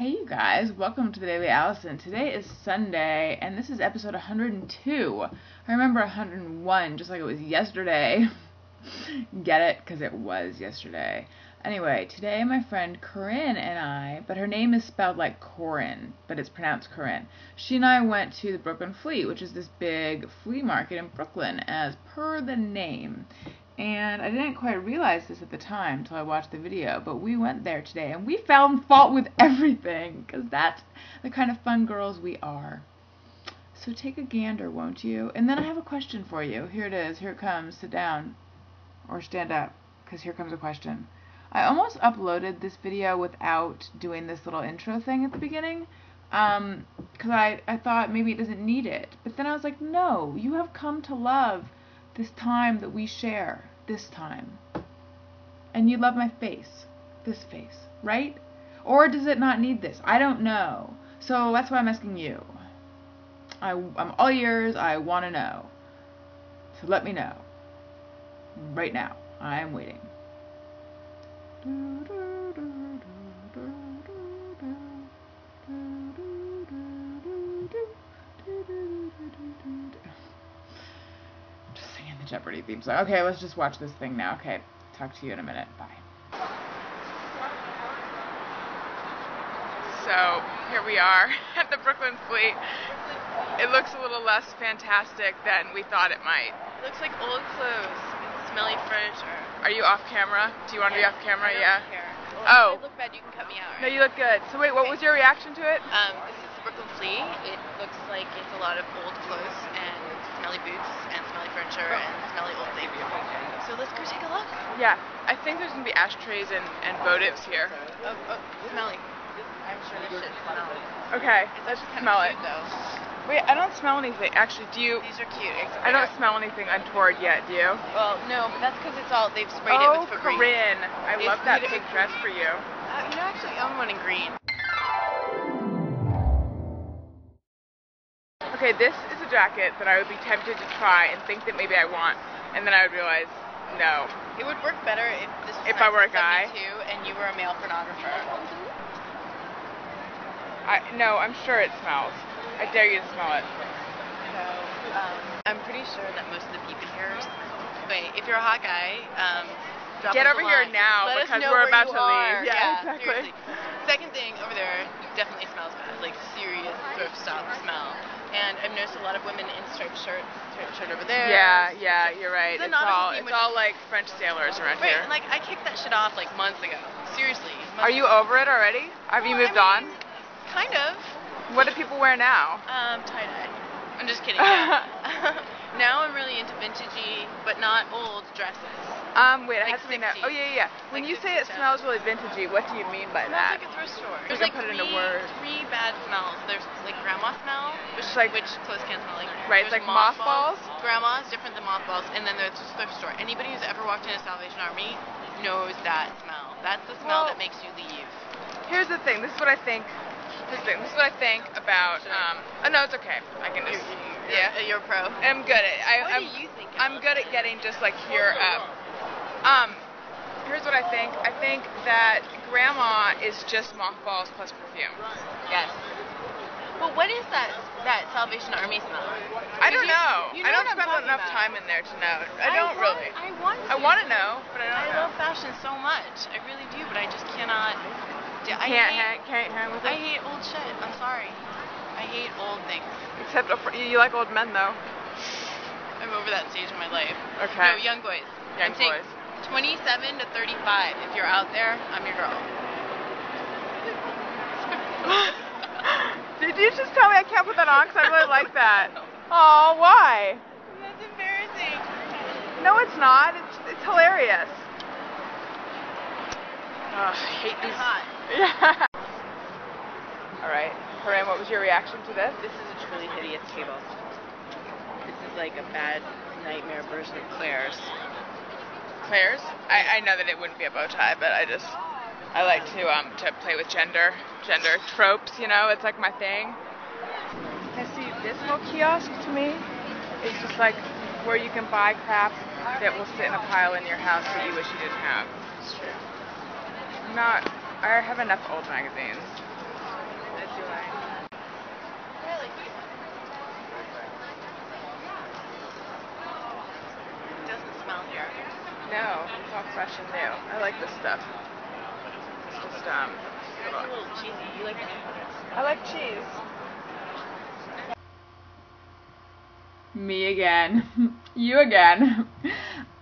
Hey you guys, welcome to The Daily Alison. Today is Sunday, and this is episode 102. I remember 101, just like it was yesterday. Get it? Because it was yesterday. Anyway, today my friend Corinne and I, but her name is spelled like Corin, but it's pronounced Corinne. She and I went to the Brooklyn Flea, which is this big flea market in Brooklyn, as per the name. And I didn't quite realize this at the time until I watched the video, but we went there today and we found fault with everything, because that's the kind of fun girls we are. So take a gander, won't you? And then I have a question for you. Here it is. Here it comes. Sit down or stand up, because here comes a question. I almost uploaded this video without doing this little intro thing at the beginning, because I thought maybe it doesn't need it. But then I was like, no, you have come to love this time that we share. This time. And you love my face. This face. Right? Or does it not need this? I don't know. So that's why I'm asking you. I'm all ears. I want to know. So let me know. Right now. I'm waiting. Jeopardy theme song. Okay, let's just watch this thing now. Okay, talk to you in a minute. Bye. So, here we are at the Brooklyn Flea. It looks a little less fantastic than we thought it might. It looks like old clothes and smelly furniture. Are you off camera? Do you want to be off camera? Yeah. Well, if I look bad, you can cut me out, right? No, you look good. So wait, what was your reaction to it? This is the Brooklyn Flea. It looks like it's a lot of old clothes and smelly boots and smelly furniture and smelly old things. So let's go take a look. Yeah, I think there's going to be ashtrays and votives here. Oh, smelly. I'm sure this shit smells. Okay, let's smell it. Though. Wait, I don't smell anything. Actually, do you? These are cute. I don't smell anything untoward yet, do you? Well, no, but that's because it's all, they've sprayed it with Febreze. Oh, Corinne, I love that pink dress for you. You know, actually, I own one in green. Okay, this is a jacket that I would be tempted to try and think that maybe I want, and then I would realize, no. It would work better if this was if I were a guy and you were a male pornographer. No, I'm sure it smells. I dare you to smell it. So, I'm pretty sure that most of the people here. Wait, if you're a hot guy, get over here now because we're about to leave. Yeah, exactly. Seriously. Second thing, over there definitely smells bad, like serious thrift shop smell. And I've noticed a lot of women in striped shirts, striped shirt over there. Yeah, you're right. It's all like French sailors around here. Right, like I kicked that shit off like months ago. Seriously. Are you over it already? Have you moved on? Kind of. What do people wear now? Tie-dye. I'm just kidding. Now I'm really into vintagey, but not old dresses. Wait, I have something that. Oh yeah. When you say it smells really vintagey, what do you mean by that? It's like a thrift store. There's like three bad smells. There's like grandma smell, which clothes can't smell like. Right, it's like mothballs. Grandma is different than mothballs, and then there's a thrift store. Anybody who's ever walked in a Salvation Army knows that smell. That's the smell that makes you leave. Here's the thing. This is what I think. This is what I think about. Oh no, it's okay. I can just. You're a pro. I'm good at. What do you think? I'm good at getting just like here up. Here's what I think. I think that grandma is just mothballs plus perfume. Yes. Well, what is that Salvation Army smell? I don't know. I don't spend enough time in there to know. I don't really. I want to know, but I don't know. I love fashion so much. I really do, but I just cannot. I hate old shit. I'm sorry. I hate old things. Except you like old men, though. I'm over that stage in my life. Okay. No, young boys. Young boys. 27 to 35. If you're out there, I'm your girl. Did you just tell me I can't put that on? Because I really like that. Oh, why? That's embarrassing. No, it's not. It's hilarious. I hate these. Yeah. All right, Corinne, what was your reaction to this? This is a truly hideous table. This is like a bad nightmare version of Claire's. Claire's? I know that it wouldn't be a bow tie, but I like to play with gender tropes. You know, it's like my thing. I see this little kiosk to me. It's just like where you can buy crap that will sit in a pile in your house that you wish you didn't have. It's true. I have enough old magazines. It doesn't smell here. No, it's all fresh and new. I like this stuff. It's just a little cheesy. You like cheese? I like cheese. Me again. You again.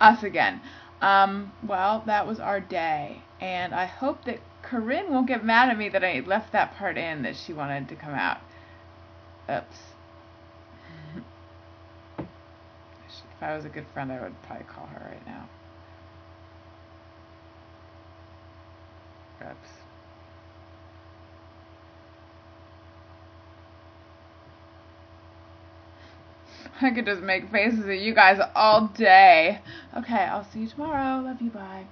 Us again. Well, that was our day, and I hope that Corinne won't get mad at me that I left that part in that she wanted to come out. Oops. If I was a good friend, I would probably call her right now. Oops. I could just make faces at you guys all day. Okay, I'll see you tomorrow. Love you, bye.